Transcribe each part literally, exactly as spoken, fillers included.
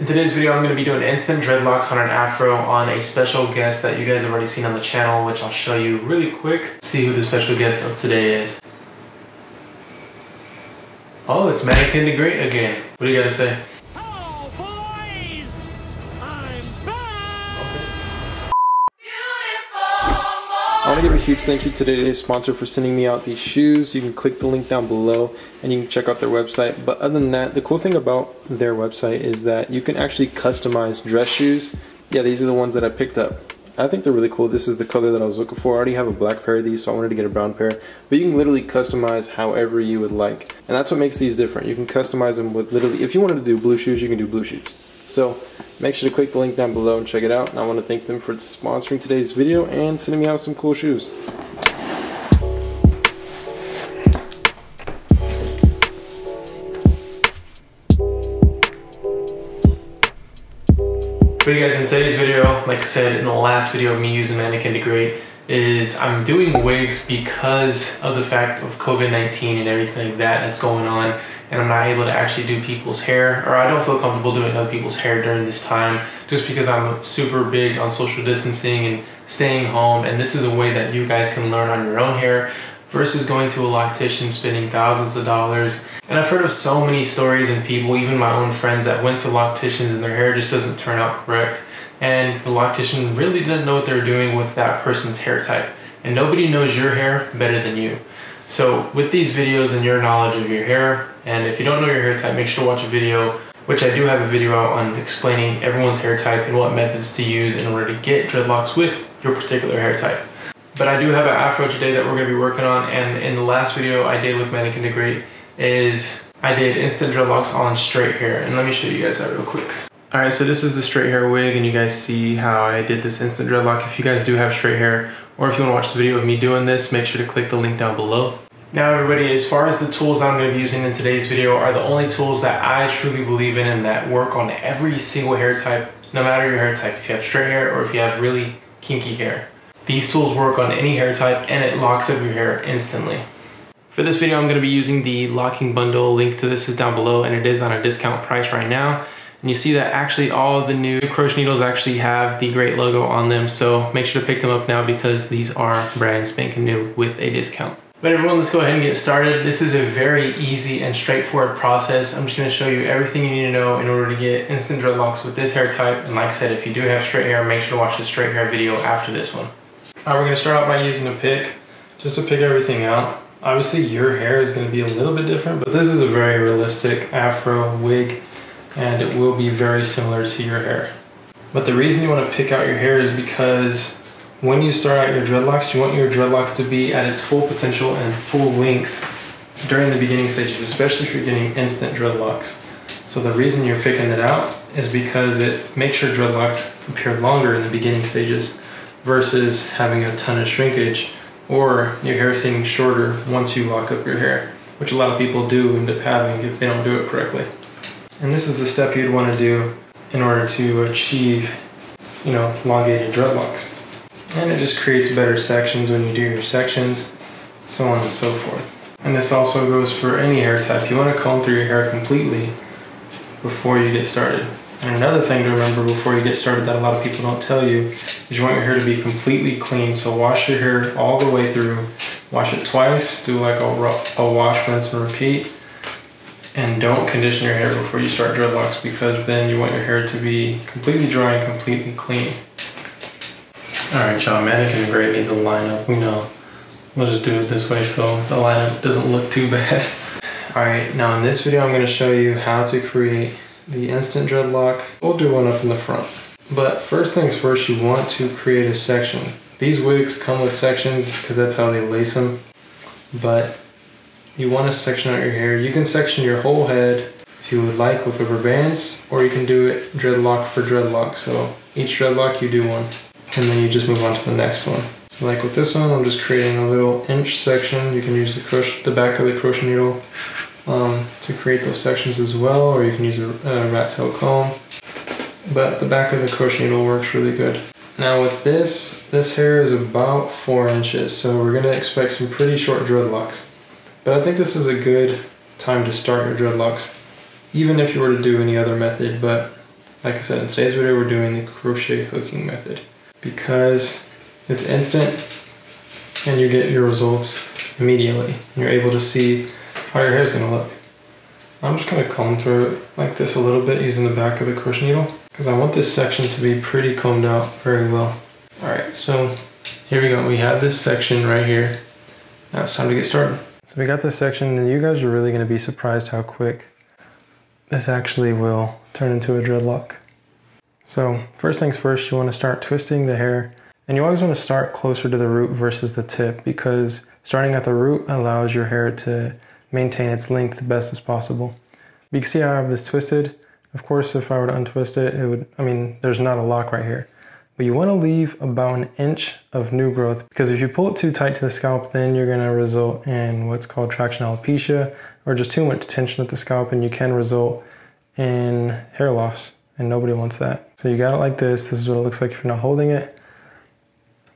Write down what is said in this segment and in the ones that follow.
In today's video, I'm going to be doing instant dreadlocks on an afro on a special guest that you guys have already seen on the channel, which I'll show you really quick. Let's see who the special guest of today is. Oh, it's Mannequin the Great again. What do you got to say? Hello, boys! I'm back! Beautiful! I want to give a huge thank you to today's sponsor for sending me out these shoes. You can click the link down below and you can check out their website. But other than that, the cool thing about their website is that you can actually customize dress shoes. Yeah, these are the ones that I picked up. I think they're really cool. This is the color that I was looking for. I already have a black pair of these, so I wanted to get a brown pair. But you can literally customize however you would like. And that's what makes these different. You can customize them with literally, if you wanted to do blue shoes, you can do blue shoes. So make sure to click the link down below and check it out. And I want to thank them for sponsoring today's video and sending me out some cool shoes. But you guys, in today's video, like I said in the last video of me using Mannequin the Great, is I'm doing wigs because of the fact of COVID nineteen and everything like that that's going on, and I'm not able to actually do people's hair, or I don't feel comfortable doing other people's hair during this time, just because I'm super big on social distancing and staying home. And this is a way that you guys can learn on your own hair versus going to a loctician, spending thousands of dollars. And I've heard of so many stories and people, even my own friends, that went to locticians and their hair just doesn't turn out correct. And the loctician really didn't know what they're doing with that person's hair type. And nobody knows your hair better than you. So with these videos and your knowledge of your hair, and if you don't know your hair type, make sure to watch a video, which I do have a video out on explaining everyone's hair type and what methods to use in order to get dreadlocks with your particular hair type. But I do have an afro today that we're going to be working on, and in the last video I did with Mannequin the Great is I did instant dreadlocks on straight hair, and let me show you guys that real quick. Alright, so this is the straight hair wig, and you guys see how I did this instant dreadlock. If you guys do have straight hair, or if you want to watch the video of me doing this, make sure to click the link down below. Now everybody, as far as the tools I'm going to be using in today's video are the only tools that I truly believe in and that work on every single hair type, no matter your hair type, if you have straight hair or if you have really kinky hair. These tools work on any hair type and it locks up your hair instantly. For this video, I'm going to be using the locking bundle. Link to this is down below, and it is on a discount price right now. And you see that actually all the new crochet needles actually have the Great logo on them, so make sure to pick them up now because these are brand spanking new with a discount. But everyone, let's go ahead and get started. This is a very easy and straightforward process. I'm just going to show you everything you need to know in order to get instant dreadlocks with this hair type. And like I said, if you do have straight hair, make sure to watch the straight hair video after this one. Alright, we're going to start out by using a pick, just to pick everything out. Obviously your hair is going to be a little bit different, but this is a very realistic afro wig, and it will be very similar to your hair. But the reason you want to pick out your hair is because when you start out your dreadlocks, you want your dreadlocks to be at its full potential and full length during the beginning stages, especially if you're getting instant dreadlocks. So the reason you're picking it out is because it makes your dreadlocks appear longer in the beginning stages, versus having a ton of shrinkage or your hair seeming shorter once you lock up your hair, which a lot of people do end up having if they don't do it correctly. And this is the step you'd want to do in order to achieve, you know, elongated dreadlocks. And it just creates better sections when you do your sections, so on and so forth. And this also goes for any hair type. You want to comb through your hair completely before you get started. And another thing to remember before you get started that a lot of people don't tell you is you want your hair to be completely clean. So wash your hair all the way through. Wash it twice. Do like a, a wash, rinse, and repeat. And don't condition your hair before you start dreadlocks, because then you want your hair to be completely dry and completely clean. Alright y'all, Mannequin the Great needs a lineup, we know. We'll just do it this way so the lineup doesn't look too bad. Alright, now in this video I'm going to show you how to create the instant dreadlock. We'll do one up in the front. But first things first, you want to create a section. These wigs come with sections because that's how they lace them. But you want to section out your hair. You can section your whole head if you would like with rubber bands, or you can do it dreadlock for dreadlock. So each dreadlock you do one, and then you just move on to the next one. So like with this one, I'm just creating a little inch section. You can use the, crochet, the back of the crochet needle Um, to create those sections as well, or you can use a, a rat tail comb, but the back of the crochet needle works really good. Now with this, this hair is about four inches, so we're going to expect some pretty short dreadlocks, but I think this is a good time to start your dreadlocks, even if you were to do any other method. But Like I said, in today's video we're doing the crochet hooking method because it's instant and you get your results immediately. You're able to see how your hair is going to look. I'm just going to comb through it like this a little bit using the back of the crochet needle because I want this section to be pretty combed out very well. Alright, so here we go. We have this section right here. Now it's time to get started. So we got this section and you guys are really going to be surprised how quick this actually will turn into a dreadlock. So first things first, you want to start twisting the hair, and you always want to start closer to the root versus the tip because starting at the root allows your hair to maintain its length the best as possible. But you can see how I have this twisted. Of course, if I were to untwist it, it would, I mean, there's not a lock right here. But you want to leave about an inch of new growth because if you pull it too tight to the scalp, then you're going to result in what's called traction alopecia, or just too much tension at the scalp, and you can result in hair loss, and nobody wants that. So you got it like this. This is what it looks like if you're not holding it,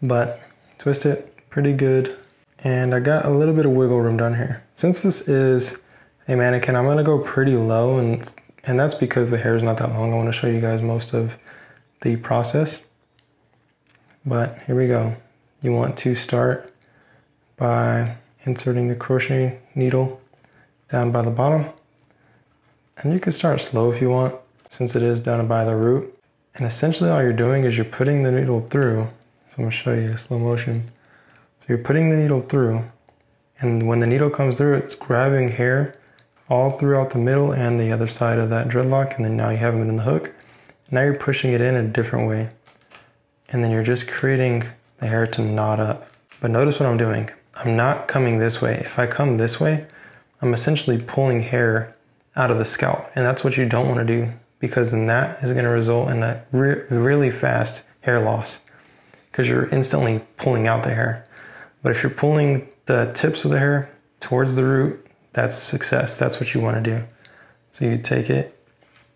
but twist it pretty good. And I got a little bit of wiggle room down here. Since this is a mannequin, I'm gonna go pretty low, and, and that's because the hair is not that long. I wanna show you guys most of the process, but here we go. You want to start by inserting the crochet needle down by the bottom, and you can start slow if you want since it is down by the root, and essentially all you're doing is you're putting the needle through. So I'm going to show you a slow motion. So you're putting the needle through, and when the needle comes through, it's grabbing hair all throughout the middle and the other side of that dreadlock, and then now you have them in the hook. Now you're pushing it in a different way, and then you're just creating the hair to knot up. But notice what I'm doing. I'm not coming this way. If I come this way, I'm essentially pulling hair out of the scalp, and that's what you don't want to do because then that is going to result in a re really fast hair loss because you're instantly pulling out the hair. But if you're pulling the tips of the hair towards the root, that's success. That's what you want to do. So you take it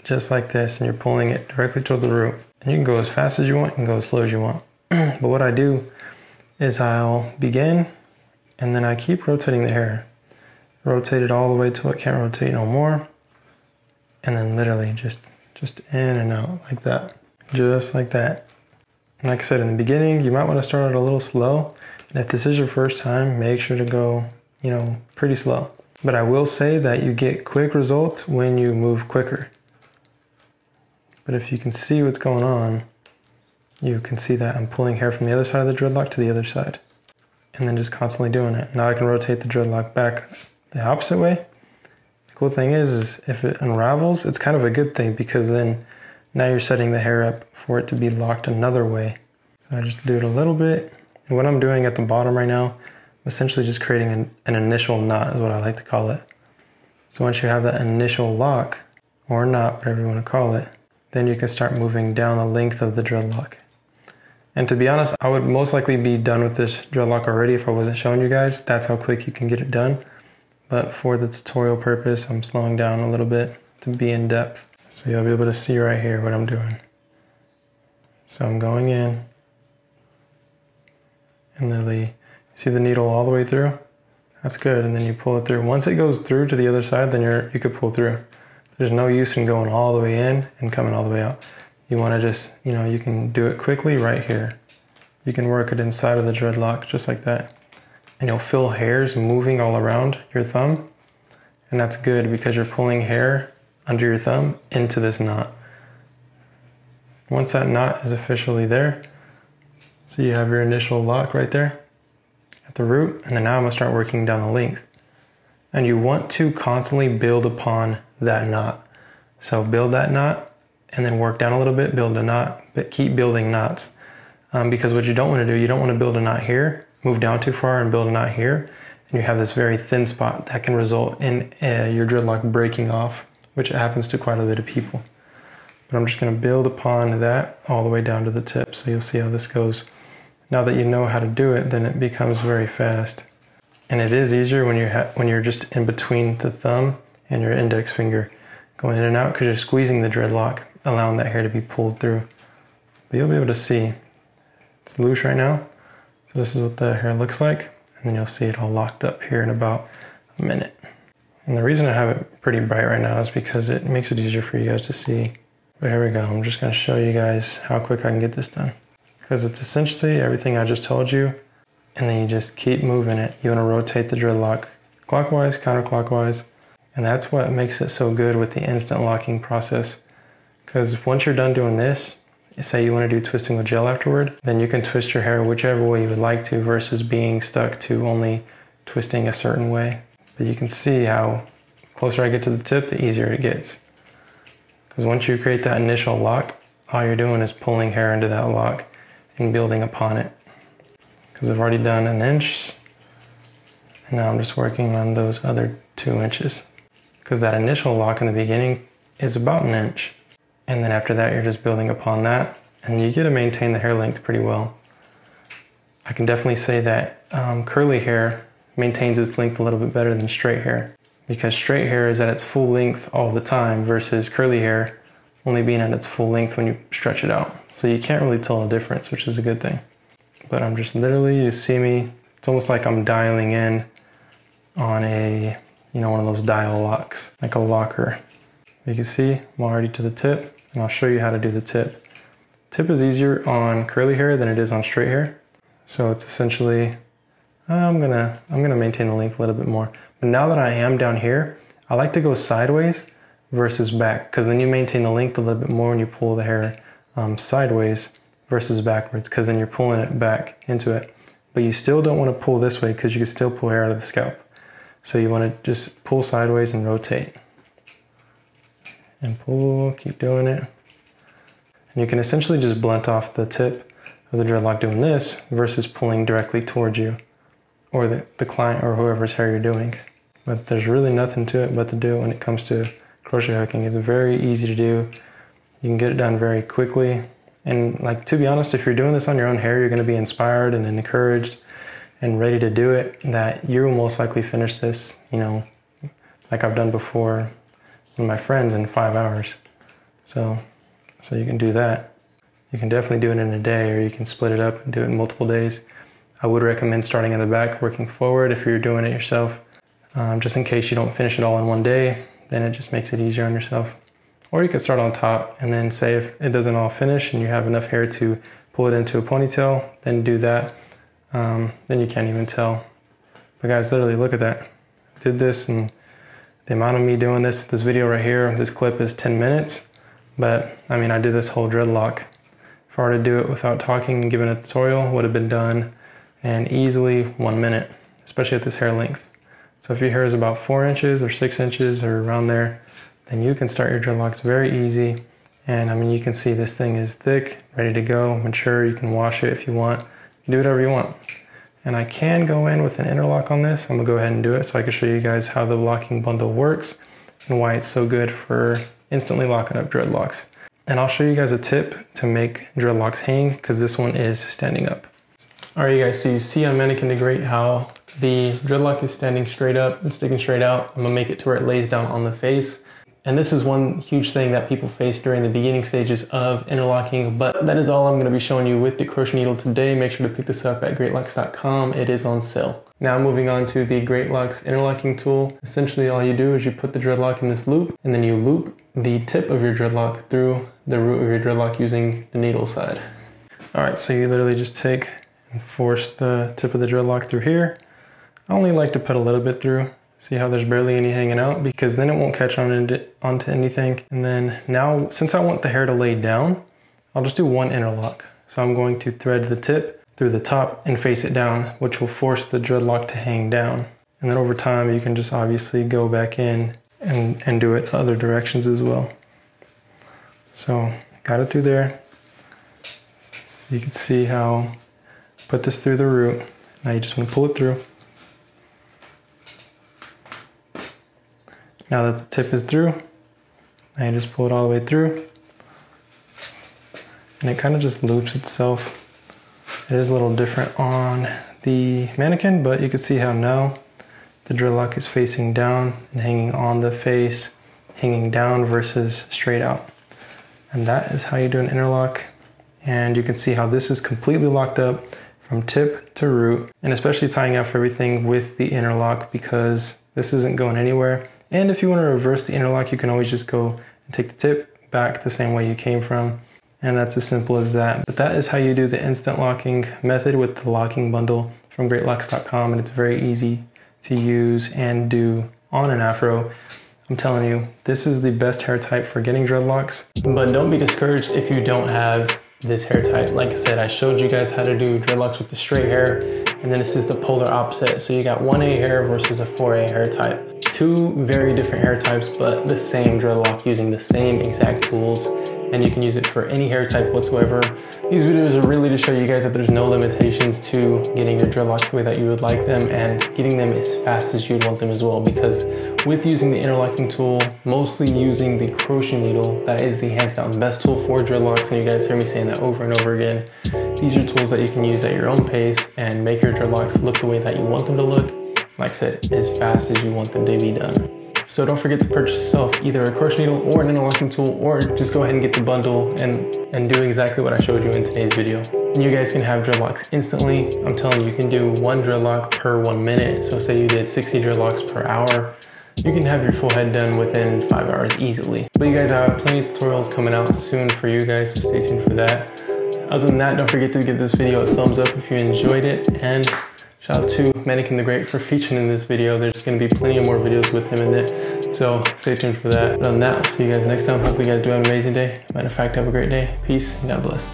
just like this and you're pulling it directly toward the root, and you can go as fast as you want and go as slow as you want. But what I do is I'll begin and then I keep rotating the hair. Rotate it all the way till it can't rotate no more, and then literally just just in and out like that, just like that. And like I said in the beginning, you might want to start it a little slow, and if this is your first time, make sure to go, you know, pretty slow. But I will say that you get quick results when you move quicker. But if you can see what's going on, you can see that I'm pulling hair from the other side of the dreadlock to the other side, and then just constantly doing it. Now I can rotate the dreadlock back the opposite way. The cool thing is, is if it unravels, it's kind of a good thing because then now you're setting the hair up for it to be locked another way. So I just do it a little bit. And what I'm doing at the bottom right now, I'm essentially just creating an, an initial knot is what I like to call it. So once you have that initial lock or knot, whatever you want to call it, then you can start moving down the length of the dreadlock. And to be honest, I would most likely be done with this dreadlock already if I wasn't showing you guys. That's how quick you can get it done. But for the tutorial purpose, I'm slowing down a little bit to be in depth. So you'll be able to see right here what I'm doing. So I'm going in, and literally see the needle all the way through. That's good, and then you pull it through. Once it goes through to the other side, then you're, you could pull through. There's no use in going all the way in and coming all the way out. You wanna just, you know, you can do it quickly right here. You can work it inside of the dreadlock just like that. And you'll feel hairs moving all around your thumb, and that's good because you're pulling hair under your thumb into this knot. Once that knot is officially there, so you have your initial lock right there at the root, and then now I'm gonna start working down the length. And you want to constantly build upon that knot. So build that knot and then work down a little bit, build a knot, but keep building knots. Um, because what you don't wanna do, you don't wanna build a knot here, move down too far and build a knot here, and you have this very thin spot that can result in uh, your dreadlock breaking off, which happens to quite a bit of people. But I'm just going to build upon that all the way down to the tip, so you'll see how this goes. Now that you know how to do it, then it becomes very fast, and it is easier when you're ha when you're just in between the thumb and your index finger, going in and out because you're squeezing the dreadlock, allowing that hair to be pulled through. But you'll be able to see it's loose right now. So this is what the hair looks like, and then you'll see it all locked up here in about a minute. And the reason I have it pretty bright right now is because it makes it easier for you guys to see But here we go. I'm just going to show you guys how quick I can get this done, because it's essentially everything I just told you, and then you just keep moving it. You want to rotate the dreadlock clockwise, counterclockwise, and that's what makes it so good with the instant locking process, because once you're done doing this, say you want to do twisting with gel afterward, then you can twist your hair whichever way you would like to versus being stuck to only twisting a certain way. But you can see how closer I get to the tip, the easier it gets. Because once you create that initial lock, all you're doing is pulling hair into that lock and building upon it. Because I've already done an inch, and now I'm just working on those other two inches. Because that initial lock in the beginning is about an inch. And then after that, you're just building upon that, and you get to maintain the hair length pretty well. I can definitely say that um, curly hair maintains its length a little bit better than straight hair, because straight hair is at its full length all the time versus curly hair only being at its full length when you stretch it out. So you can't really tell the difference, which is a good thing. But I'm just literally, you see me, it's almost like I'm dialing in on a, you know, one of those dial locks, like a locker. You can see I'm already to the tip. And I'll show you how to do the tip. Tip is easier on curly hair than it is on straight hair. So it's essentially, I'm gonna, I'm gonna maintain the length a little bit more. But now that I am down here, I like to go sideways versus back, because then you maintain the length a little bit more when you pull the hair um, sideways versus backwards, because then you're pulling it back into it. But you still don't wanna pull this way, because you can still pull hair out of the scalp. So you wanna just pull sideways and rotate. And pull, keep doing it. And you can essentially just blunt off the tip of the dreadlock doing this versus pulling directly towards you or the, the client or whoever's hair you're doing. But there's really nothing to it but to do it when it comes to crochet hooking. It's very easy to do. You can get it done very quickly. And like, to be honest, if you're doing this on your own hair, you're gonna be inspired and encouraged and ready to do it, that you will most likely finish this, you know, like I've done before, my friends, in five hours. So, so you can do that. You can definitely do it in a day, or you can split it up and do it in multiple days. I would recommend starting in the back, working forward if you're doing it yourself. Um, just in case you don't finish it all in one day, then it just makes it easier on yourself. Or you could start on top, and then say if it doesn't all finish and you have enough hair to pull it into a ponytail, then do that. Um, then you can't even tell. But guys, literally look at that. Did this, and the amount of me doing this, this video right here, this clip is ten minutes, but I mean, I did this whole dreadlock. If I were to do it without talking and giving a tutorial, would have been done in easily one minute, especially at this hair length. So if your hair is about four inches or six inches or around there, then you can start your dreadlocks very easy. And I mean, you can see this thing is thick, ready to go, mature. You can wash it if you want, do whatever you want. And I can go in with an interlock on this. I'm gonna go ahead and do it so I can show you guys how the locking bundle works and why it's so good for instantly locking up dreadlocks. And I'll show you guys a tip to make dreadlocks hang, because this one is standing up. All right, you guys, so you see on Mannequin the Great how the dreadlock is standing straight up and sticking straight out. I'm gonna make it to where it lays down on the face. And this is one huge thing that people face during the beginning stages of interlocking, but that is all I'm going to be showing you with the crochet needle today. Make sure to pick this up at great locks dot com. It is on sale. Now moving on to the Greatlocks interlocking tool. Essentially all you do is you put the dreadlock in this loop, and then you loop the tip of your dreadlock through the root of your dreadlock using the needle side. Alright, so you literally just take and force the tip of the dreadlock through here. I only like to put a little bit through. See how there's barely any hanging out, because then it won't catch on into, onto anything. And then now, since I want the hair to lay down, I'll just do one interlock. So I'm going to thread the tip through the top and face it down, which will force the dreadlock to hang down. And then over time, you can just obviously go back in and, and do it other directions as well. So got it through there. So you can see how, put this through the root. Now you just want to pull it through. Now that the tip is through, I just pull it all the way through, and it kind of just loops itself. It is a little different on the mannequin, but you can see how now the dreadlock is facing down and hanging on the face, hanging down versus straight out. And that is how you do an interlock. And you can see how this is completely locked up from tip to root, and especially tying up everything with the interlock, because this isn't going anywhere. And if you want to reverse the interlock, you can always just go and take the tip, back the same way you came from. And that's as simple as that. But that is how you do the instant locking method with the locking bundle from great locks dot com. And it's very easy to use and do on an afro. I'm telling you, this is the best hair type for getting dreadlocks. But don't be discouraged if you don't have this hair type. Like I said, I showed you guys how to do dreadlocks with the straight hair, and then this is the polar opposite. So you got one A hair versus a four A hair type. Two very different hair types, but the same dreadlock using the same exact tools, and you can use it for any hair type whatsoever. These videos are really to show you guys that there's no limitations to getting your dreadlocks the way that you would like them and getting them as fast as you'd want them as well, because with using the interlocking tool, mostly using the crochet needle, that is the hands down best tool for dreadlocks, and you guys hear me saying that over and over again. These are tools that you can use at your own pace and make your dreadlocks look the way that you want them to look, like I said, as fast as you want them to be done. So don't forget to purchase yourself either a crochet needle or an interlocking tool, or just go ahead and get the bundle and, and do exactly what I showed you in today's video. And you guys can have dreadlocks instantly. I'm telling you, you can do one dreadlock per one minute. So say you did sixty dreadlocks per hour, you can have your full head done within five hours easily. But you guys, I have plenty of tutorials coming out soon for you guys, so stay tuned for that. Other than that, don't forget to give this video a thumbs up if you enjoyed it, and shout out to Mannequin the Great for featuring in this video. There's going to be plenty of more videos with him in it, so stay tuned for that. Other than that, I'll see you guys next time. Hopefully you guys do have an amazing day. Matter of fact, have a great day. Peace and God bless.